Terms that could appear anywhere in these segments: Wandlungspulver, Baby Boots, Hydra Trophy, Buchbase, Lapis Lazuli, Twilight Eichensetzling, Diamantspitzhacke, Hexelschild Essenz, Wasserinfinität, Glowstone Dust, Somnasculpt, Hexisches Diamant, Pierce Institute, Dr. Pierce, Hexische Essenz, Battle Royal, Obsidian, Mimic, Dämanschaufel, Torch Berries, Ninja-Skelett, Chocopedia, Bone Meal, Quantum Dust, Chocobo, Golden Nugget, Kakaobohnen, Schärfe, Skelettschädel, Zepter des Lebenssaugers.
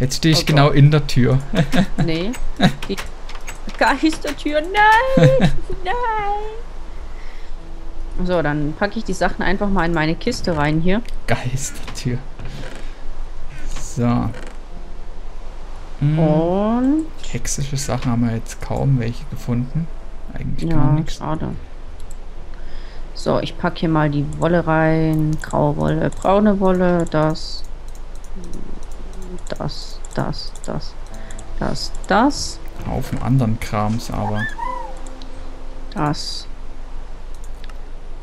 Jetzt stehe ich genau in der Tür. Nee. Geistertür, nein! Nein! So, dann packe ich die Sachen einfach mal in meine Kiste rein hier. Geistertür. So. Hm. Und? Hexische Sachen haben wir jetzt kaum welche gefunden. Eigentlich gar nichts. Schade. So, ich packe hier mal die Wolle rein. Graue Wolle, braune Wolle, das. Haufen anderen Krams aber. Das.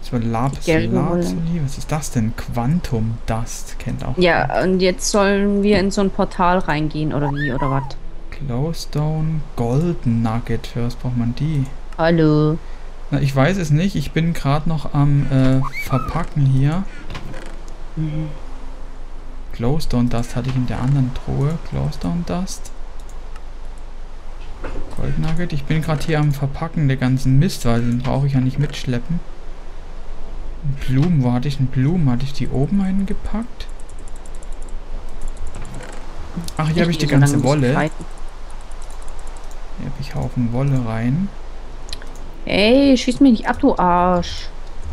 Das war Lapis Lazuli. Was ist das denn? Quantum Dust. Kennt auch. Ja, und jetzt sollen wir in so ein Portal reingehen oder wie oder was? Glowstone Golden Nugget. Für was braucht man die? Hallo. Na, ich weiß es nicht. Ich bin gerade noch am Verpacken hier. Mhm. Glowstone Dust hatte ich in der anderen Truhe. Glowstone Dust. Golden Nugget. Ich bin gerade hier am Verpacken der ganzen Mist, weil den brauche ich ja nicht mitschleppen. Blumen, wo hatte ich denn Blumen? Hatte ich die oben eingepackt? Ach, hier habe ich die ganze Wolle. Hier habe ich Haufen Wolle rein. Ey, schieß mich nicht ab, du Arsch.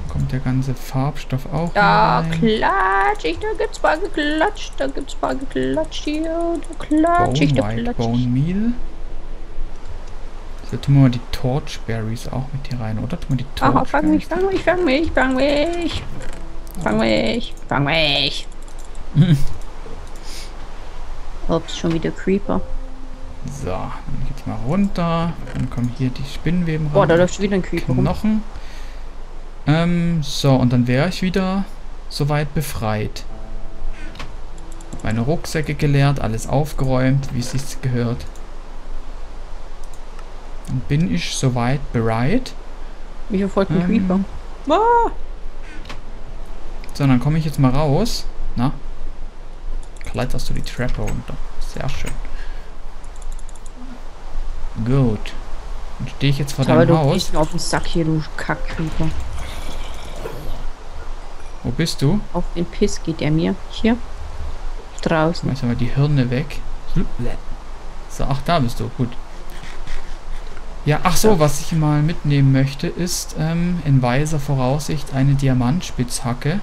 Da kommt der ganze Farbstoff auch rein. Da klatsch ich, da gibt's mal geklatscht hier. Bone Meal. So, tun wir mal die Torch Berries auch mit hier rein, oder? Tun wir die Torch Berries. Fang mich. Ups, schon wieder Creeper. So, dann geht's mal runter. Dann kommen hier die Spinnenweben rein. Boah, da läuft wieder ein Creeper rum. So, und dann wäre ich wieder soweit befreit. Meine Rucksäcke geleert, alles aufgeräumt, wie es sich gehört. Dann bin ich soweit bereit. Mich verfolgt ein Creeper. Ah! So, dann komme ich jetzt mal raus. Na? Kletterst du die Treppe runter. Sehr schön. Gut. Dann stehe ich jetzt vor deinem Haus. Du gehst auf den Sack hier, du Kackkrieger. Wo bist du? Auf den Piss geht er mir. Hier. Draußen. Schmeiß mal die Hirne weg. So, ach, da bist du. Gut. Ja, ach so, was ich mal mitnehmen möchte, ist in weiser Voraussicht eine Diamantspitzhacke.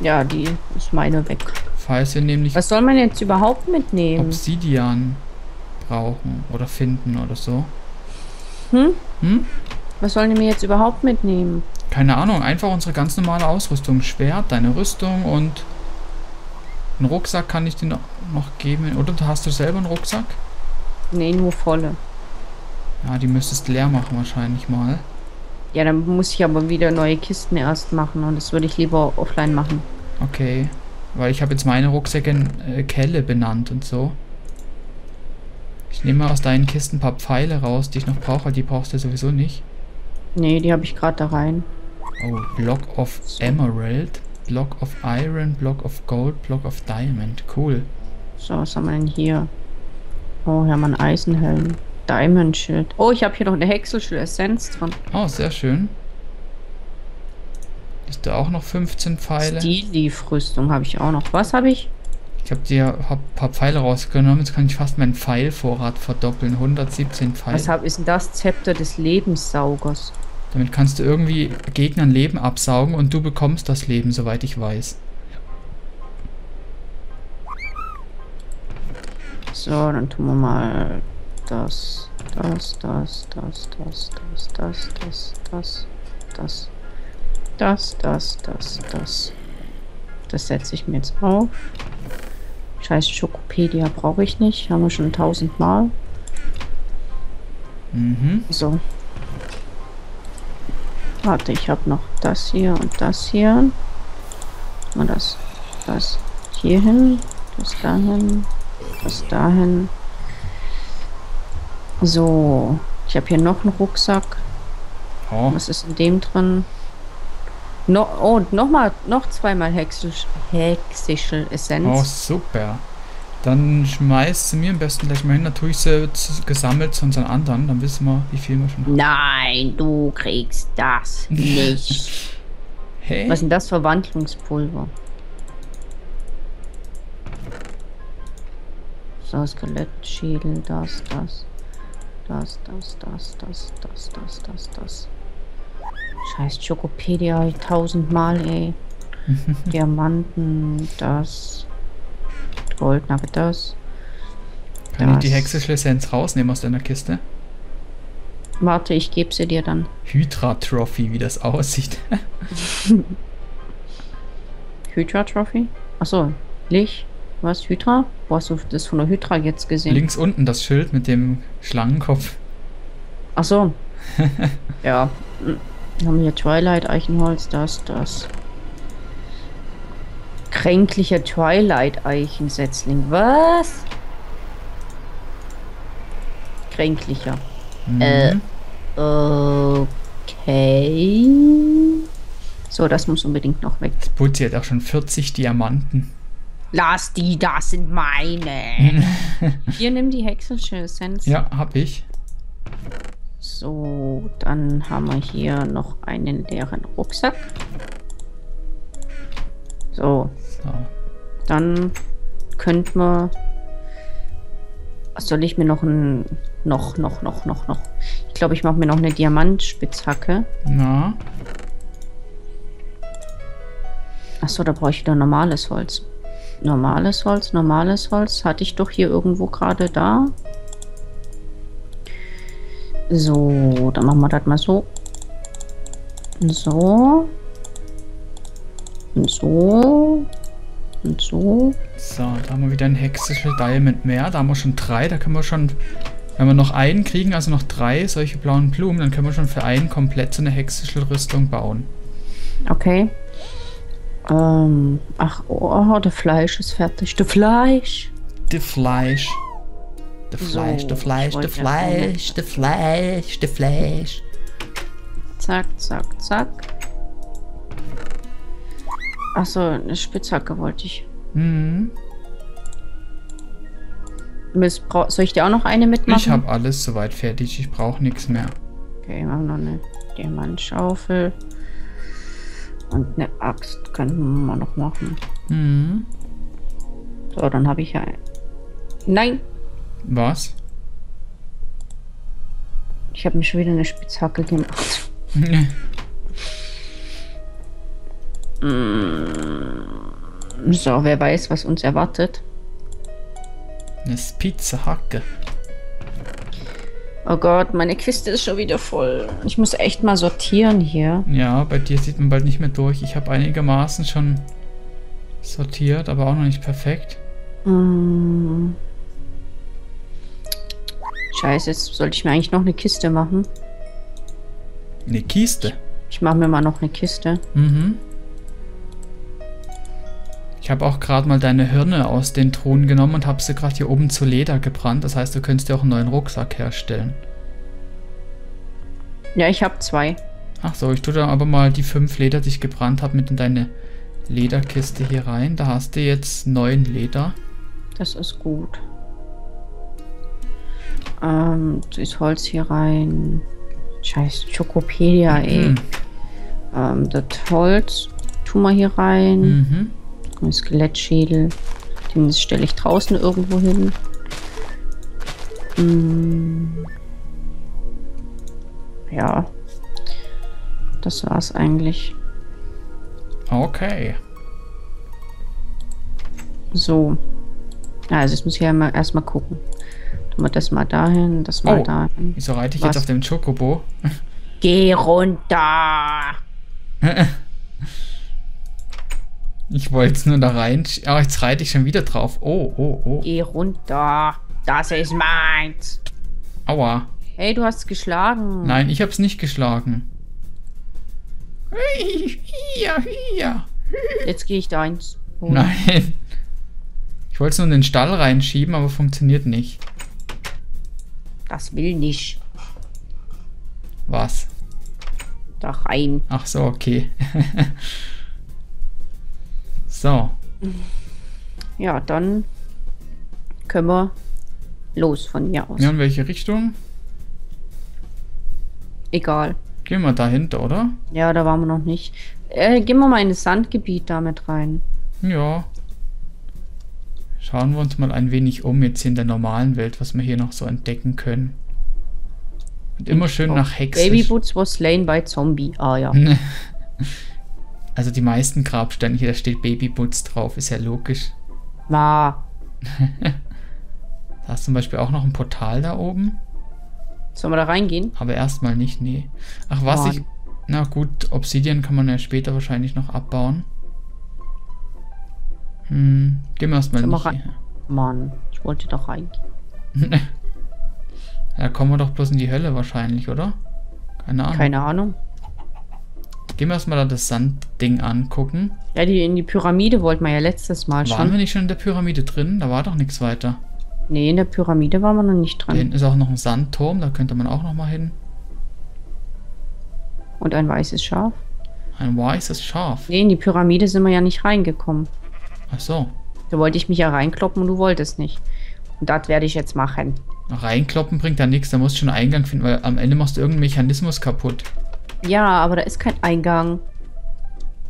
Ja, die ist meine weg. Falls wir nämlich... Was soll man jetzt überhaupt mitnehmen? Obsidian brauchen oder finden oder so. Was sollen die mir jetzt überhaupt mitnehmen? Keine Ahnung, einfach unsere ganz normale Ausrüstung. Schwert, deine Rüstung und einen Rucksack kann ich dir noch geben. Oder hast du selber einen Rucksack? Nee, nur volle. Ja, die müsstest leer machen wahrscheinlich mal. Ja, dann muss ich aber wieder neue Kisten erst machen und das würde ich lieber offline machen. Okay, weil ich habe jetzt meine Rucksäcke in Kelle benannt und so. Ich nehme mal aus deinen Kisten ein paar Pfeile raus, die ich noch brauche, weil die brauchst du sowieso nicht. Nee, die habe ich gerade da rein. Oh, Block of Emerald, Block of Iron, Block of Gold, Block of Diamond. Cool. So, was haben wir denn hier? Oh, hier haben wir einen Eisenhelm. Diamantschild. Oh, ich habe hier noch eine Hexelschild Essenz dran. Oh, sehr schön. Ist da auch noch 15 Pfeile? Die Liefrüstung habe ich auch noch. Was habe ich? Ich habe dir ein paar Pfeile rausgenommen. Jetzt kann ich fast meinen Pfeilvorrat verdoppeln. 117 Pfeile. Was ist denn das? Zepter des Lebenssaugers. Damit kannst du irgendwie Gegnern Leben absaugen und du bekommst das Leben, soweit ich weiß. So, dann tun wir mal das. Das setze ich mir jetzt auf. Scheiß Chocopedia brauche ich nicht. Haben wir schon 1000 Mal. Mhm. So. Warte, ich habe noch das hier und das hier. Und das hier hin. Das dahin. Das dahin. So. Ich habe hier noch einen Rucksack. Oh. Was ist in dem drin? No, oh, und noch zweimal Hexische Essenz. Oh, super. Dann schmeißt sie mir am besten gleich mal hin. Natürlich sie gesammelt zu unseren anderen. Dann wissen wir, wie viel wir schon haben. Nein, du kriegst das nicht. Hey? Was ist denn das für Wandlungspulver? So, Skelettschädel, das. Scheiß Chocopedia, 1000 Mal, ey. Diamanten, das. Golden Nugget, das. Kann ich die Hexische Essenz rausnehmen aus deiner Kiste? Warte, ich gebe sie dir dann. Hydra Trophy, wie das aussieht. Hydra Trophy? Achso, Licht. Was, Hydra? Wo hast du das von der Hydra jetzt gesehen? Links unten das Schild mit dem Schlangenkopf. Achso. Ja. Dann haben wir Twilight Eichenholz, das. Kränklicher Twilight Eichensetzling. Was? Kränklicher. Mhm. Okay. So, das muss unbedingt noch weg. Das Putzi hat auch schon 40 Diamanten. Lass die, das sind meine. Hier, nimm die Hexelsche Essenz. Ja, hab ich. So, dann haben wir hier noch einen leeren Rucksack. So. Dann könnten wir... Soll ich mir noch ein... Noch. Ich glaube, ich mache mir noch eine Diamantspitzhacke. Na? Achso, da brauche ich wieder normales Holz. Normales Holz. Hatte ich doch hier irgendwo gerade da. So, dann machen wir das mal so. So. Und so. Und so. So, da haben wir wieder ein hexisches Diamant mehr. Da haben wir schon 3. Da können wir schon, wenn wir noch einen kriegen, also noch 3 solche blauen Blumen, dann können wir schon für einen komplett so eine hexische Rüstung bauen. Okay. Ach, oh, das Fleisch ist fertig. Das Fleisch. Zack. Achso, eine Spitzhacke wollte ich. Mhm. Soll ich dir auch noch eine mitmachen? Ich habe alles soweit fertig. Ich brauche nichts mehr. Okay, machen wir noch eine Dämanschaufel. Und eine Axt könnten wir noch machen. Mhm. So, dann habe ich ja... Nein! Was? Ich habe mir schon wieder eine Spitzhacke gemacht. So, wer weiß, was uns erwartet. Eine Spitzhacke. Oh Gott, meine Kiste ist schon wieder voll. Ich muss echt mal sortieren hier. Ja, bei dir sieht man bald nicht mehr durch. Ich habe einigermaßen schon sortiert, aber auch noch nicht perfekt. Mm. Scheiße, jetzt sollte ich mir eigentlich noch eine Kiste machen. Eine Kiste? Ich mache mir mal noch eine Kiste. Mhm. Ich habe auch gerade mal deine Hirne aus den Truhen genommen und habe sie gerade hier oben zu Leder gebrannt. Das heißt, du könntest dir auch einen neuen Rucksack herstellen. Ja, ich habe 2. Ach so, ich tue dann aber mal die 5 Leder, die ich gebrannt habe, mit in deine Lederkiste hier rein. Da hast du jetzt 9 Leder. Das ist gut. Das Holz hier rein. Scheiß Chocopedia, ey. Das Holz tun wir hier rein. Mhm. Skelettschädel. Den stelle ich draußen irgendwo hin. Ja. Das war's eigentlich. Okay. So. Also jetzt muss ich ja erstmal gucken. Tun wir das mal dahin, das mal dahin. Wieso reite ich jetzt auf dem Chocobo? Geh runter! Ich wollte es nur da rein. Aber jetzt reite ich schon wieder drauf. Oh. Geh runter. Das ist meins. Aua. Hey, du hast es geschlagen. Nein, ich habe es nicht geschlagen. Hier. Jetzt gehe ich da eins. Oh. Nein. Ich wollte es nur in den Stall reinschieben, aber funktioniert nicht. Das will nicht. Was? Da rein. Ach so, okay. So. Ja, dann können wir los von hier aus. Ja, in welche Richtung? Egal. Gehen wir dahinter, oder? Ja, da waren wir noch nicht. Gehen wir mal in das Sandgebiet damit rein. Ja. Schauen wir uns mal ein wenig um, jetzt hier in der normalen Welt, was wir hier noch so entdecken können. Und immer schön nach Hexen. Baby Boots was slain by Zombie. Ah ja. Also die meisten Grabsteine hier, da steht Baby Boots drauf, ist ja logisch. War. Da ist zum Beispiel auch noch ein Portal da oben. Sollen wir da reingehen? Aber erstmal nicht, nee. Ach was, Mann. Na gut, Obsidian kann man ja später wahrscheinlich noch abbauen. Gehen wir erstmal nicht rein. Mann, ich wollte doch reingehen. Ja, kommen wir doch bloß in die Hölle wahrscheinlich, oder? Keine Ahnung. Keine Ahnung. Gehen wir erstmal da das Sandding angucken. Ja, in die Pyramide wollten wir ja letztes Mal schon. Waren wir nicht schon in der Pyramide drin? Da war doch nichts weiter. Nee, in der Pyramide waren wir noch nicht dran. Da hinten ist auch noch ein Sandturm, da könnte man auch noch mal hin. Und ein weißes Schaf. Ein weißes Schaf? Nee, in die Pyramide sind wir ja nicht reingekommen. Ach so. Da wollte ich mich ja reinkloppen und du wolltest nicht. Und das werde ich jetzt machen. Reinkloppen bringt da nichts, da musst du schon einen Eingang finden, weil am Ende machst du irgendeinen Mechanismus kaputt. Ja, aber da ist kein Eingang.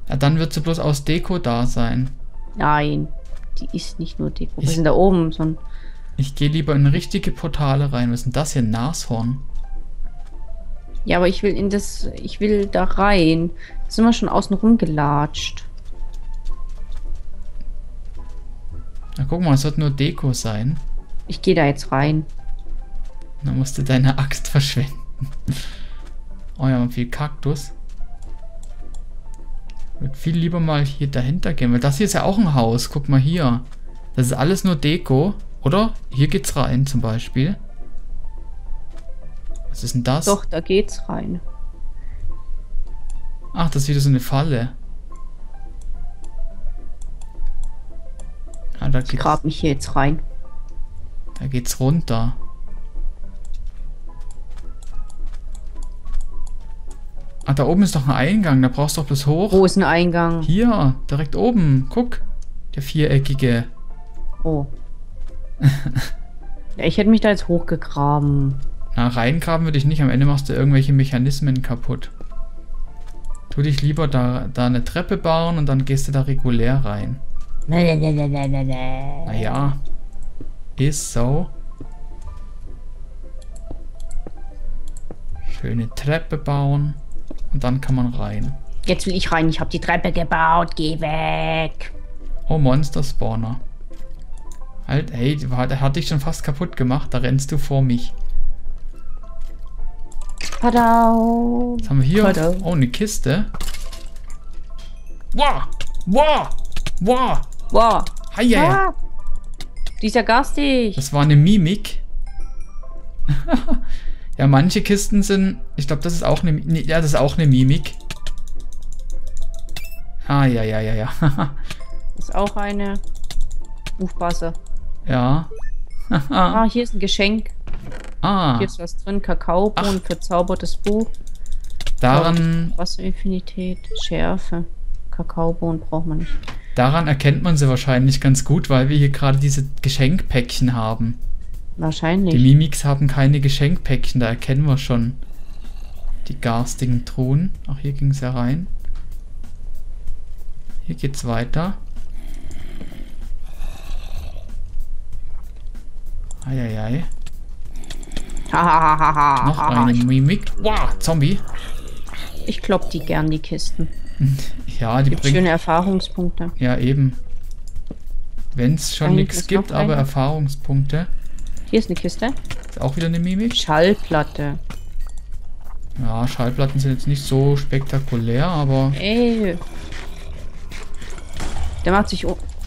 Ja, dann wird sie bloß aus Deko da sein. Nein, die ist nicht nur Deko. Wir sind da oben, sondern... Ich gehe lieber in richtige Portale rein. Was ist denn das hier? Nashorn. Ja, aber ich will in das... Ich will da rein. Jetzt sind wir schon außen rum gelatscht. Na guck mal, es wird nur Deko sein. Ich gehe da jetzt rein. Dann musst du deine Axt verschwenden. Oh ja, und viel Kaktus. Ich würde viel lieber mal hier dahinter gehen. Weil das hier ist ja auch ein Haus. Guck mal hier. Das ist alles nur Deko. Oder? Hier geht's rein zum Beispiel. Was ist denn das? Doch, da geht's rein. Ach, das ist wieder so eine Falle. Ah, da geht's. Ich grab mich hier jetzt rein. Da geht's runter. Ah, da oben ist doch ein Eingang. Da brauchst du doch bloß hoch. Wo ist ein Eingang? Hier, direkt oben. Guck. Der viereckige. Oh. Ja, ich hätte mich da jetzt hochgegraben. Na, reingraben würde ich nicht. Am Ende machst du irgendwelche Mechanismen kaputt. Tu dich lieber da eine Treppe bauen und dann gehst du da regulär rein. Naja. Ist so. Schöne Treppe bauen. Und dann kann man rein. Jetzt will ich rein. Ich habe die Treppe gebaut. Geh weg. Oh, Monster-Spawner. Halt, hey, der hat dich schon fast kaputt gemacht. Da rennst du vor mich. Padau. Was haben wir hier? Padau. Oh, eine Kiste. Wow. Wow. Wow. Wow. Hi, ah. Die ist ja garstig. Das war eine Mimik. Ja, manche Kisten sind... Ich glaube, das ist auch eine... Ja, das ist auch eine Mimik. Ah, ja. Ist auch eine... Buchbase. Ja. Ah, hier ist ein Geschenk. Ah. Hier ist was drin. Kakaobohnen, verzaubertes Buch. Daran... Wasserinfinität, Schärfe. Kakaobohnen braucht man nicht. Daran erkennt man sie wahrscheinlich ganz gut, weil wir hier gerade diese Geschenkpäckchen haben. Wahrscheinlich. Die Mimics haben keine Geschenkpäckchen, da erkennen wir schon die garstigen Truhen. Auch hier ging es ja rein. Hier geht's weiter. Eieiei. Noch eine Mimik. Wow, Zombie. Ich klopp die gern, die Kisten. Ja, die bringen schöne Erfahrungspunkte. Ja, eben. Wenn es schon nichts gibt, aber Erfahrungspunkte. Hier ist eine Kiste. Ist auch wieder eine Mimik. Schallplatte. Ja, Schallplatten sind jetzt nicht so spektakulär, aber... Ey. Der macht sich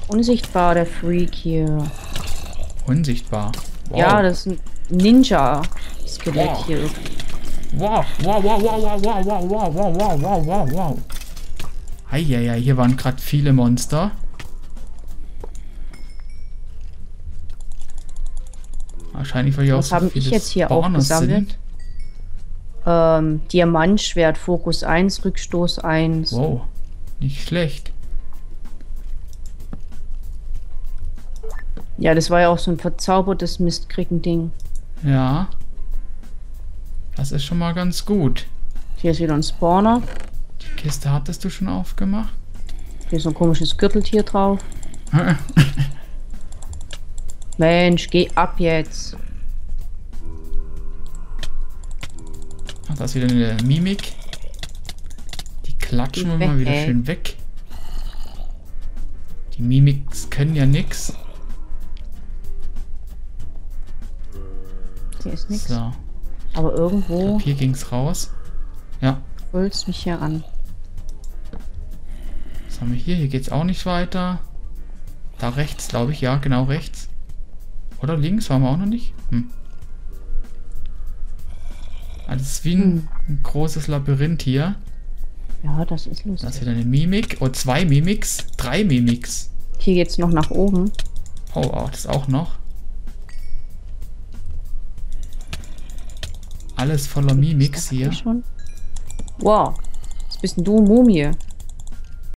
unsichtbar, der Freak hier. Unsichtbar? Wow. Ja, das ist ein Ninja-Skelett hier. Wow, wow, wow, wow, wow, wow, wow, wow, wow, wow, wow, wow. Eieiei, hier waren gerade viele Monster. Wahrscheinlich, weil hier auch so viele Spawner sind. Was habe ich jetzt hier aufgesammelt? Diamantschwert, Fokus 1, Rückstoß 1. Wow, nicht schlecht. Ja, das war ja auch so ein verzaubertes Mistkriegen-Ding. Ja. Das ist schon mal ganz gut. Hier ist wieder ein Spawner. Die Kiste hattest du schon aufgemacht. Hier ist so ein komisches Gürteltier drauf. Mensch, geh ab jetzt. Ach, da ist wieder eine Mimik. Die klatschen wir mal wieder schön weg. Die Mimics können ja nix. Hier ist nix. So. Aber irgendwo... Hier ging's raus. Ja. Holst mich hier an. Was haben wir hier? Hier geht's auch nicht weiter. Da rechts, glaube ich. Ja, genau rechts. Oder links waren wir auch noch nicht. Hm. Also das ist wie ein großes Labyrinth hier. Ja, das ist lustig. Das ist wieder eine Mimik. Oh, zwei Mimics. Drei Mimics. Hier geht's noch nach oben. Oh, wow, das auch noch. Alles voller Mimics hier. Schon? Wow. Was bist denn du, Mumie?